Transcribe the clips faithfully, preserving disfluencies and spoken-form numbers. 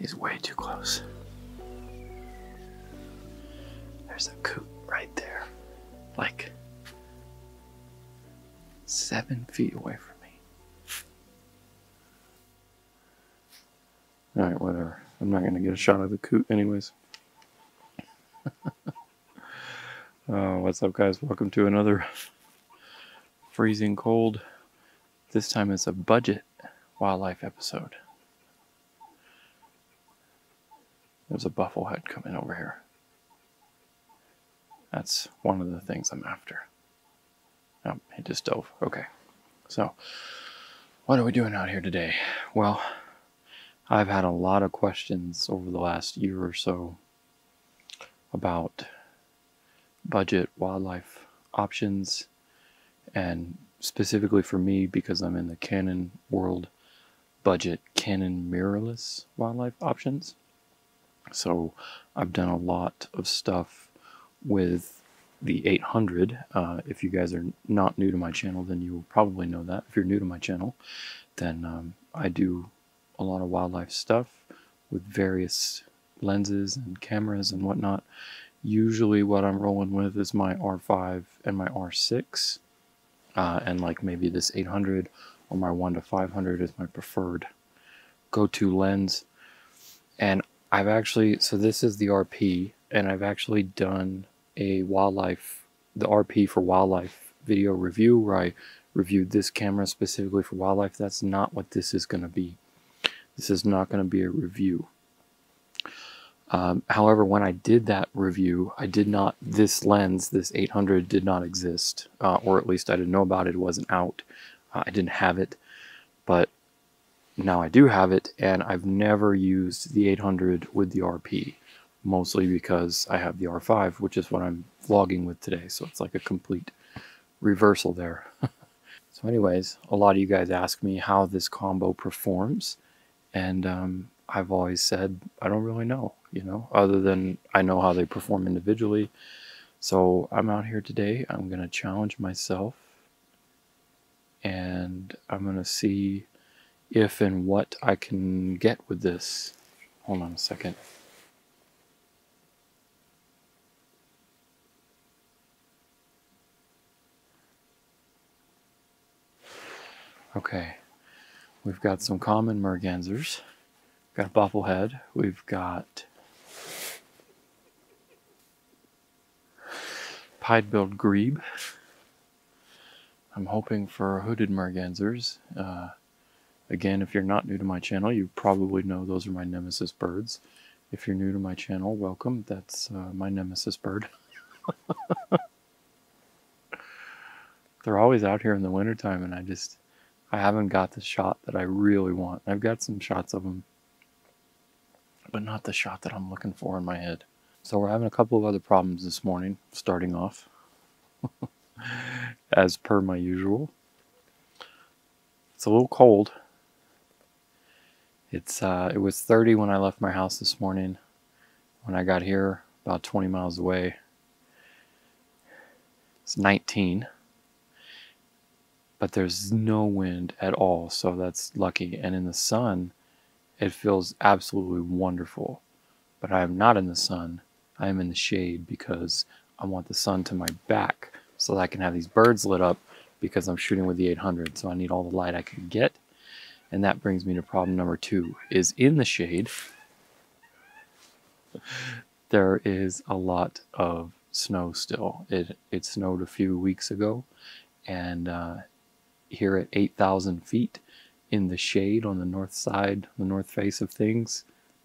is way too close. There's a coop right there, like seven feet away from me. Alright, whatever. I'm not going to get a shot of the coot anyways. uh, what's up, guys? Welcome to another freezing cold. This time it's a budget wildlife episode. There's a bufflehead coming over here. That's one of the things I'm after. Oh, it just dove. Okay. So, what are we doing out here today? Well, I've had a lot of questions over the last year or so about budget wildlife options, and specifically for me, because I'm in the Canon world, budget Canon mirrorless wildlife options. So I've done a lot of stuff with the eight hundred. Uh, if you guys are not new to my channel, then you will probably know that. If you're new to my channel, then um, I do a lot of wildlife stuff with various lenses and cameras and whatnot. Usually what I'm rolling with is my R five and my R six, uh, and like maybe this eight hundred or my one to five hundred is my preferred go-to lens. And I've actually, so this is the R P, and I've actually done a wildlife, the R P for wildlife video review, where I reviewed this camera specifically for wildlife. That's not what this is going to be. This is not going to be a review. Um, however, when I did that review, I did not, this lens, this eight hundred did not exist, uh, or at least I didn't know about it. It wasn't out. Uh, I didn't have it, but now I do have it, and I've never used the eight hundred with the R P. Mostly because I have the R five, which is what I'm vlogging with today. So it's like a complete reversal there. So anyways, a lot of you guys ask me how this combo performs. And um, I've always said, I don't really know, you know, other than I know how they perform individually. So I'm out here today. I'm going to challenge myself. And I'm going to see if and what I can get with this. Hold on a second. Okay, we've got some common mergansers, got a bufflehead, we've got pied-billed grebe. I'm hoping for hooded mergansers. Uh, again, if you're not new to my channel, you probably know those are my nemesis birds. If you're new to my channel, welcome. That's uh, my nemesis bird. They're always out here in the wintertime, and I just... I haven't got the shot that I really want. I've got some shots of them, but not the shot that I'm looking for in my head. So we're having a couple of other problems this morning, starting off, as per my usual. It's a little cold. It's uh, it was thirty when I left my house this morning. When I got here, about twenty miles away, it's nineteen. But there's no wind at all, so that's lucky. And in the sun, it feels absolutely wonderful. But I am not in the sun. I am in the shade because I want the sun to my back so that I can have these birds lit up, because I'm shooting with the eight hundred, so I need all the light I can get. And that brings me to problem number two, is in the shade, there is a lot of snow still. It, it snowed a few weeks ago, and uh, here at eight thousand feet in the shade on the north side, the north face of things,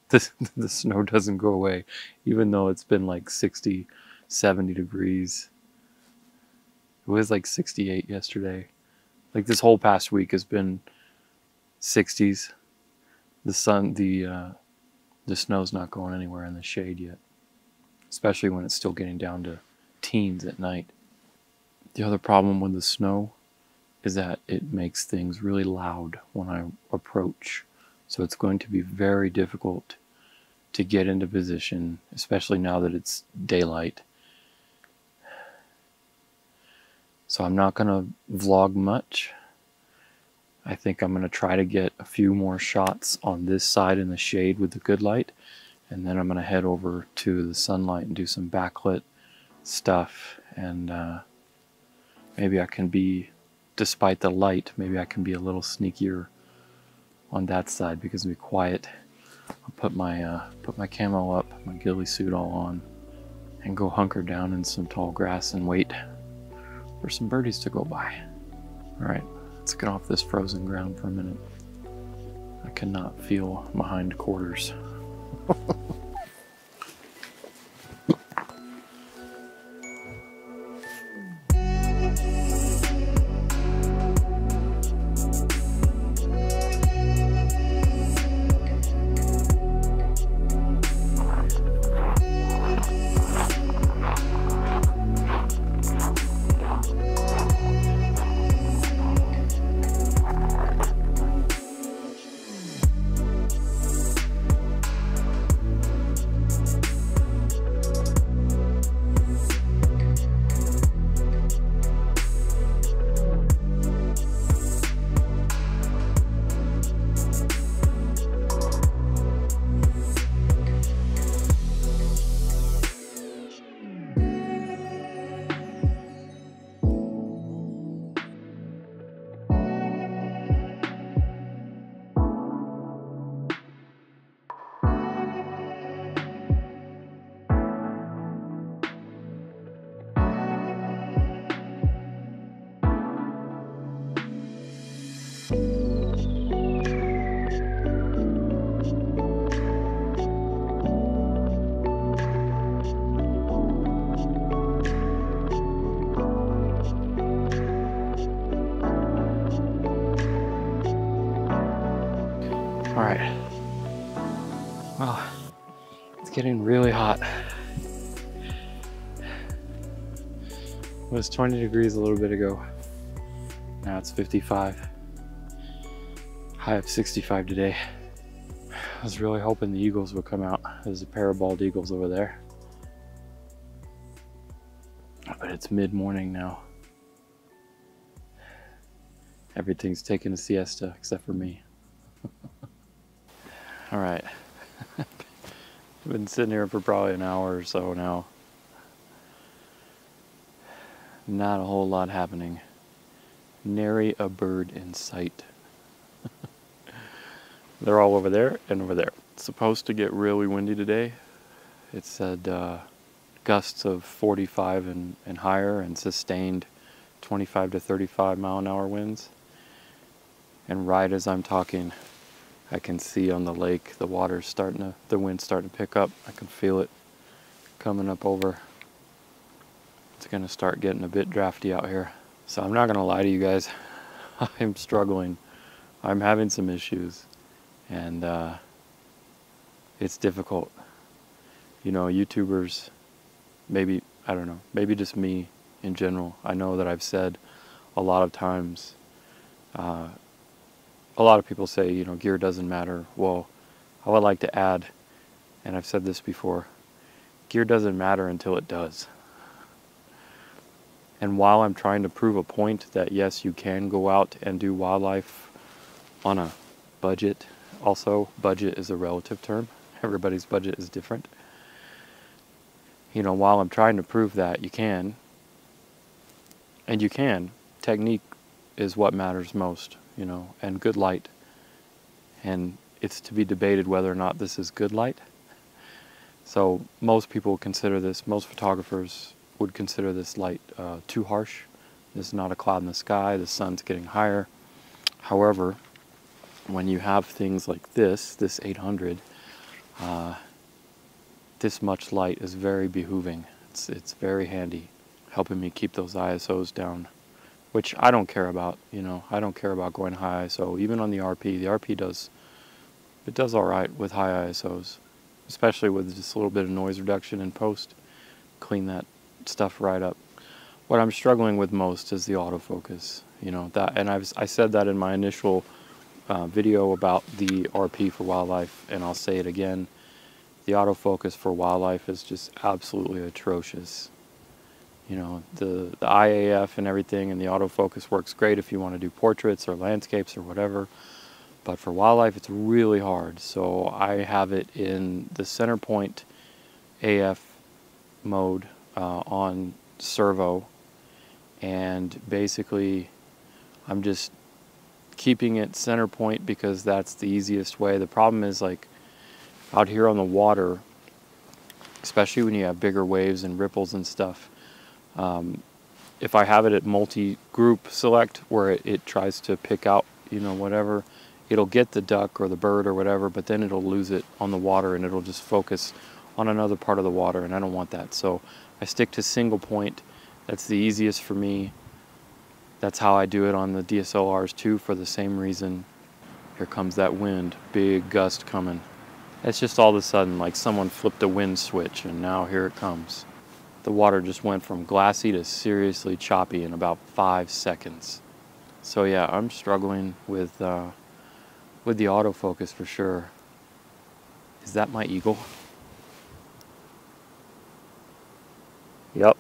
the, the snow doesn't go away, even though it's been like sixty, seventy degrees. It was like sixty-eight yesterday. Like this whole past week has been sixties. The sun, the, uh, the snow's not going anywhere in the shade yet, especially when it's still getting down to teens at night. The other problem with the snow is that it makes things really loud when I approach. So it's going to be very difficult to get into position, especially now that it's daylight. So I'm not gonna vlog much. I think I'm going to try to get a few more shots on this side in the shade with the good light, and then I'm going to head over to the sunlight and do some backlit stuff, and uh, maybe I can be, despite the light, maybe I can be a little sneakier on that side because it'll be quiet. I'll put my, uh, put my camo up, my ghillie suit all on, and go hunker down in some tall grass and wait for some birdies to go by. All right, let's get off this frozen ground for a minute. I cannot feel my hind quarters. Getting really hot. It was twenty degrees a little bit ago. Now it's fifty-five. High of sixty-five today. I was really hoping the eagles would come out. There's a pair of bald eagles over there. But it's mid-morning now. Everything's taking a siesta except for me. All right. I've been sitting here for probably an hour or so now. Not a whole lot happening. Nary a bird in sight. They're all over there and over there. It's supposed to get really windy today. It said uh, gusts of forty-five and, and higher and sustained twenty-five to thirty-five mile an hour winds. And right as I'm talking, I can see on the lake the water's starting to, the wind's starting to pick up. I can feel it coming up over. It's gonna start getting a bit drafty out here. So I'm not gonna lie to you guys, I'm struggling. I'm having some issues, and uh, it's difficult. You know, YouTubers, maybe, I don't know, maybe just me in general. I know that I've said a lot of times, uh, a lot of people say, you know, gear doesn't matter. Well, I would like to add, and I've said this before, gear doesn't matter until it does. And while I'm trying to prove a point that yes, you can go out and do wildlife on a budget, also budget is a relative term. Everybody's budget is different. You know, while I'm trying to prove that you can, and you can, technique is what matters most. You know, and good light. And it's to be debated whether or not this is good light. So most people consider this, most photographers would consider this light uh, too harsh. There's not a cloud in the sky, the sun's getting higher. However, when you have things like this, this eight hundred, uh, this much light is very behooving. It's, it's very handy, helping me keep those I S Os down, which I don't care about, you know, I don't care about going high I S O. Even on the R P, the R P does, it does all right with high I S Os, especially with just a little bit of noise reduction in post. Clean that stuff right up. What I'm struggling with most is the autofocus, you know, that, and I've, I said that in my initial uh, video about the R P for wildlife, and I'll say it again, the autofocus for wildlife is just absolutely atrocious. You know, the, the I A F and everything and the autofocus works great if you want to do portraits or landscapes or whatever. But for wildlife, it's really hard. So I have it in the center point A F mode uh, on servo. And basically, I'm just keeping it center point because that's the easiest way. The problem is, like, out here on the water, especially when you have bigger waves and ripples and stuff, um, if I have it at multi-group select where it, it tries to pick out, you know, whatever, it'll get the duck or the bird or whatever, but then it'll lose it on the water and it'll just focus on another part of the water, and I don't want that. So I stick to single point. That's the easiest for me. That's how I do it on the D S L Rs too, for the same reason. Here comes that wind, big gust coming. It's just all of a sudden like someone flipped a wind switch and now here it comes. The water just went from glassy to seriously choppy in about five seconds. So yeah, I'm struggling with uh, with the autofocus for sure. Is that my eagle? Yep.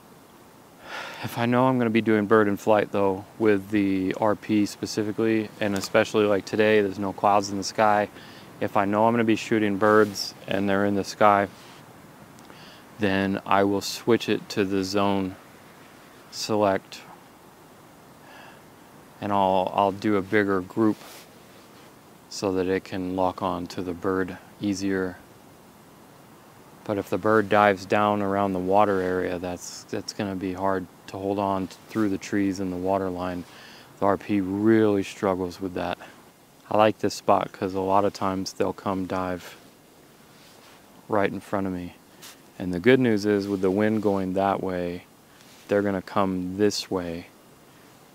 If I know I'm gonna be doing bird in flight though, with the R P specifically, and especially like today, there's no clouds in the sky. If I know I'm gonna be shooting birds and they're in the sky, then I will switch it to the zone select, and I'll, I'll do a bigger group so that it can lock on to the bird easier. But if the bird dives down around the water area, that's that's going to be hard to hold on to through the trees and the water line. The R P really struggles with that. I like this spot because a lot of times they'll come dive right in front of me. And the good news is, with the wind going that way, they're going to come this way.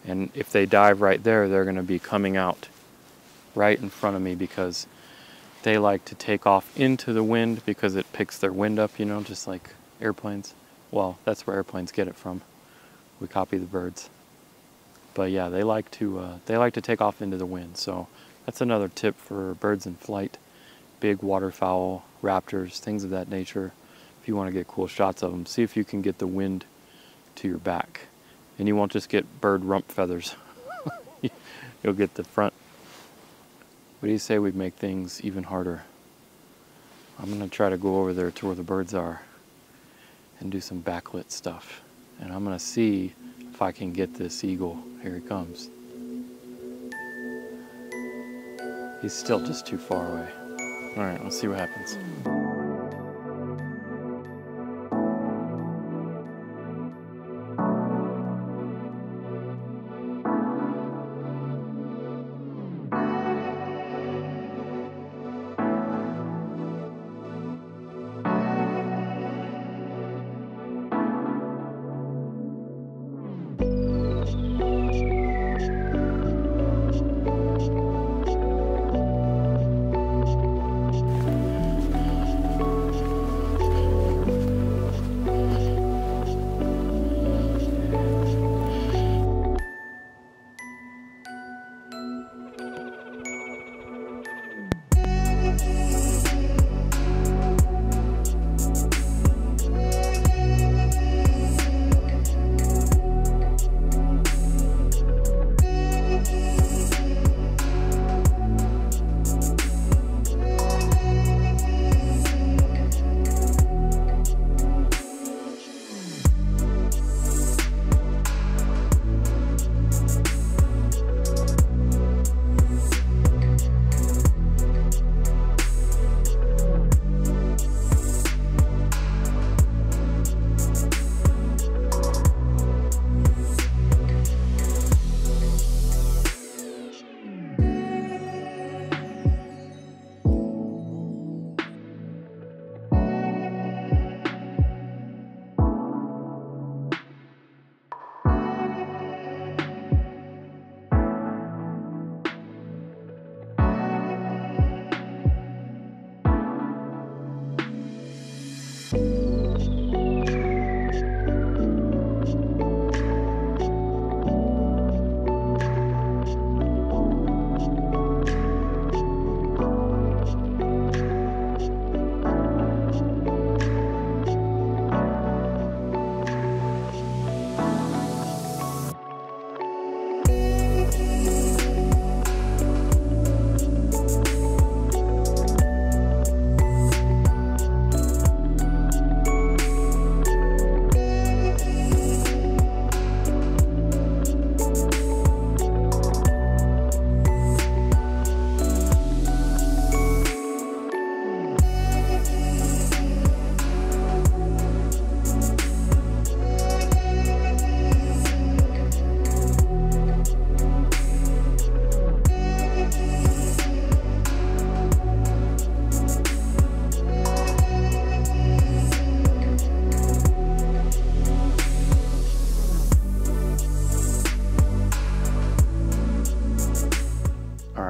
And if they dive right there, they're going to be coming out right in front of me, because they like to take off into the wind because it picks their wind up, you know, just like airplanes. Well, that's where airplanes get it from. We copy the birds. But yeah, they like to uh, they like to take off into the wind. So that's another tip for birds in flight. Big waterfowl, raptors, things of that nature. If you want to get cool shots of them, see if you can get the wind to your back. And you won't just get bird rump feathers. You'll get the front. What do you say we make things even harder? I'm going to try to go over there to where the birds are and do some backlit stuff. And I'm going to see if I can get this eagle. Here he comes. He's still just too far away. All right, let's see what happens.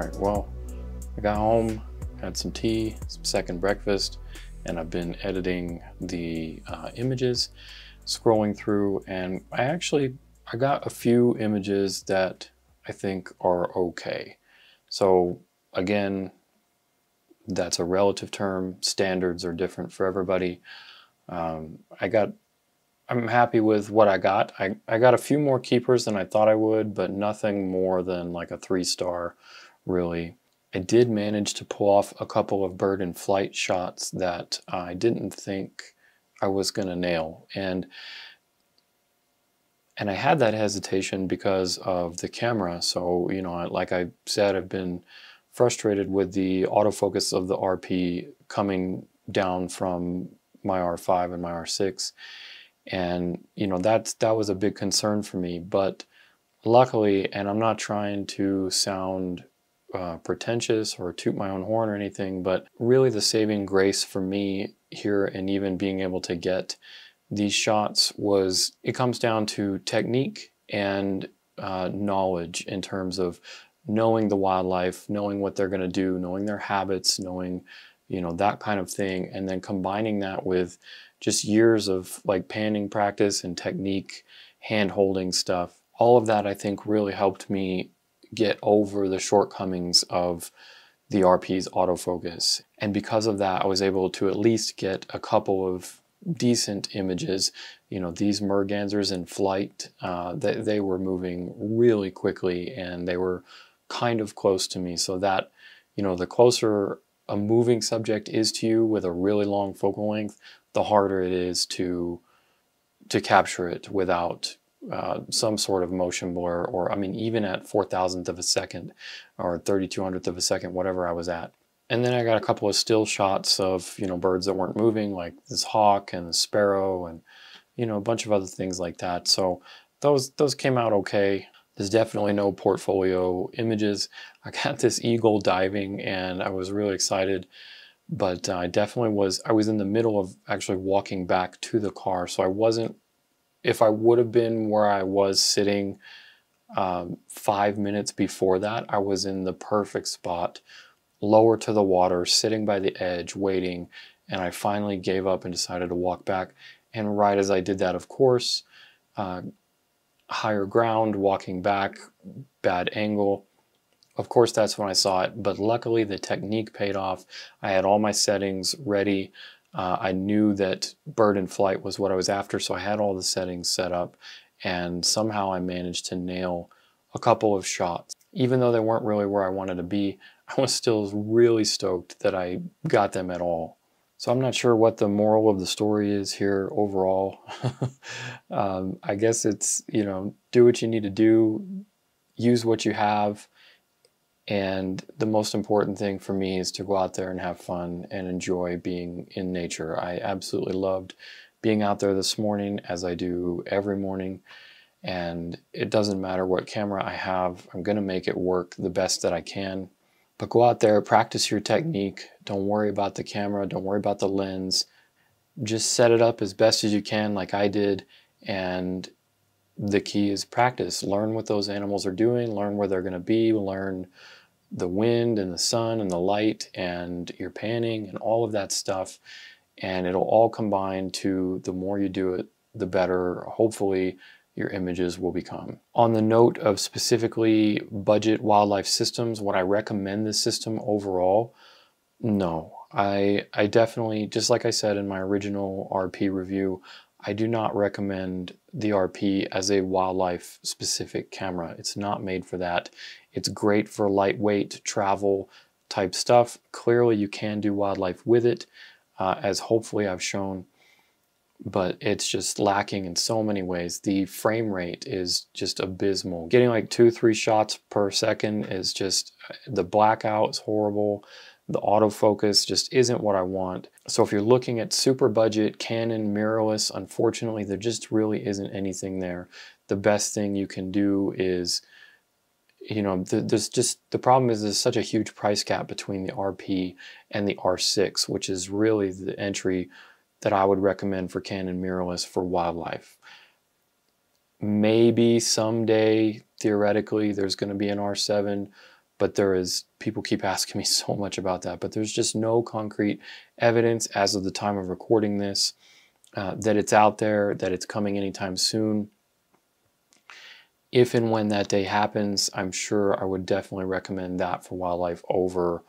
right, well, I got home, had some tea, some second breakfast, and I've been editing the uh, images, scrolling through, and I actually, I got a few images that I think are okay. So again, that's a relative term. Standards are different for everybody. Um, I got, I'm happy with what I got. I, I got a few more keepers than I thought I would, but nothing more than like a three star, really. I did manage to pull off a couple of bird in flight shots that I didn't think I was gonna nail. And, and I had that hesitation because of the camera. So, you know, like I said, I've been frustrated with the autofocus of the R P coming down from my R five and my R six. And, you know, that's, that was a big concern for me. But luckily, and I'm not trying to sound uh, pretentious or toot my own horn or anything, but really the saving grace for me here and even being able to get these shots was, it comes down to technique and uh, knowledge in terms of knowing the wildlife, knowing what they're going to do, knowing their habits, knowing, you know, that kind of thing. And then combining that with just years of like panning practice and technique, hand holding stuff. All of that I think really helped me get over the shortcomings of the R P's autofocus. And because of that, I was able to at least get a couple of decent images. You know, these mergansers in flight, uh, they, they were moving really quickly and they were kind of close to me. So that, you know, the closer a moving subject is to you with a really long focal length, the harder it is to to capture it without uh, some sort of motion blur, or I mean, even at four thousandth of a second or thirty-two hundredth of a second, whatever I was at. And then I got a couple of still shots of, you know, birds that weren't moving, like this hawk and the sparrow and, you know, a bunch of other things like that. So those those came out okay. There's definitely no portfolio images. I got this eagle diving and I was really excited. But I uh, definitely was, I was in the middle of actually walking back to the car. So I wasn't, if I would have been where I was sitting um, five minutes before that, I was in the perfect spot, lower to the water, sitting by the edge, waiting. And I finally gave up and decided to walk back. And right as I did that, of course, uh, higher ground, walking back, bad angle. Of course, that's when I saw it, but luckily the technique paid off. I had all my settings ready. Uh, I knew that bird in flight was what I was after, so I had all the settings set up, and somehow I managed to nail a couple of shots. Even though they weren't really where I wanted to be, I was still really stoked that I got them at all. So I'm not sure what the moral of the story is here overall. um, I guess it's, you know, do what you need to do, use what you have, and the most important thing for me is to go out there and have fun and enjoy being in nature. I absolutely loved being out there this morning, as I do every morning. And it doesn't matter what camera I have, I'm gonna make it work the best that I can. But go out there, practice your technique. Don't worry about the camera, don't worry about the lens. Just set it up as best as you can like I did. And the key is practice. Learn what those animals are doing, learn where they're gonna be, learn the wind and the sun and the light and your panning and all of that stuff, and it'll all combine to, the more you do it, the better hopefully your images will become. On the note of specifically budget wildlife systems, would I recommend this system overall? No, I, I definitely, just like I said in my original R P review, I do not recommend the R P as a wildlife specific camera. It's not made for that. It's great for lightweight travel type stuff. Clearly you can do wildlife with it, uh, as hopefully I've shown, but it's just lacking in so many ways. The frame rate is just abysmal. Getting like two, three shots per second is just, the blackout's horrible. The autofocus just isn't what I want. So if you're looking at super budget Canon mirrorless, unfortunately there just really isn't anything there. The best thing you can do is, you know, th there's just, the problem is there's such a huge price gap between the R P and the R six, which is really the entry that I would recommend for Canon mirrorless for wildlife. Maybe someday, theoretically, there's gonna be an R seven, but there is, people keep asking me so much about that, but there's just no concrete evidence as of the time of recording this uh, that it's out there, that it's coming anytime soon. If and when that day happens, I'm sure I would definitely recommend that for wildlife over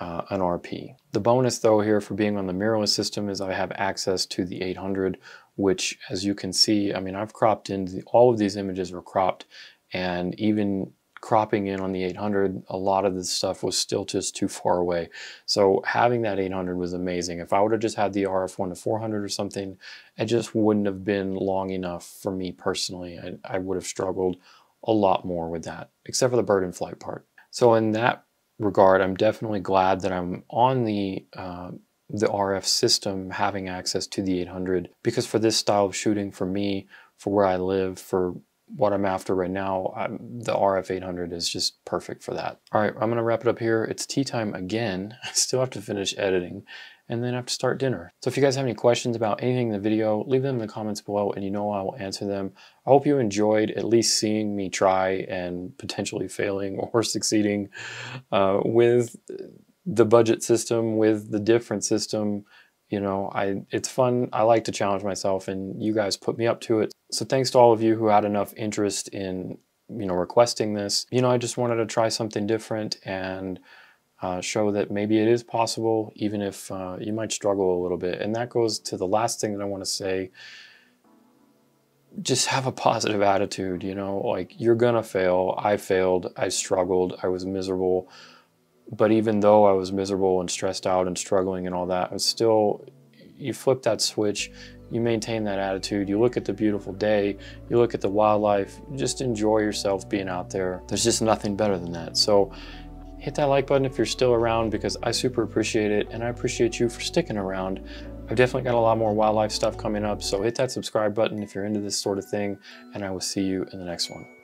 uh, an R P. The bonus though here for being on the mirrorless system is I have access to the eight hundred, which as you can see, I mean, I've cropped in, the, all of these images were cropped, and even cropping in on the eight hundred, a lot of this stuff was still just too far away. So having that eight hundred was amazing. If I would have just had the R F one to four hundred or something, it just wouldn't have been long enough for me personally. I, I would have struggled a lot more with that, except for the bird in flight part. So in that regard, I'm definitely glad that I'm on the uh, the R F system, having access to the eight hundred, because for this style of shooting, for me, for where I live, for what I'm after right now, I'm, the R F eight hundred is just perfect for that. All right, I'm gonna wrap it up here. It's tea time again. I still have to finish editing and then I have to start dinner. So if you guys have any questions about anything in the video, leave them in the comments below and you know I will answer them. I hope you enjoyed at least seeing me try and potentially failing or succeeding uh, with the budget system, with the different system. You know, I it's fun. I like to challenge myself and you guys put me up to it. So thanks to all of you who had enough interest in, you know, requesting this. You know, I just wanted to try something different and uh, show that maybe it is possible, even if uh, you might struggle a little bit. And that goes to the last thing that I want to say. Just have a positive attitude, you know, like you're gonna fail. I failed, I struggled, I was miserable. But even though I was miserable and stressed out and struggling and all that, I was still, you flip that switch, you maintain that attitude, you look at the beautiful day, you look at the wildlife, just enjoy yourself being out there. There's just nothing better than that. So hit that like button if you're still around, because I super appreciate it and I appreciate you for sticking around. I've definitely got a lot more wildlife stuff coming up, so hit that subscribe button if you're into this sort of thing, and I will see you in the next one.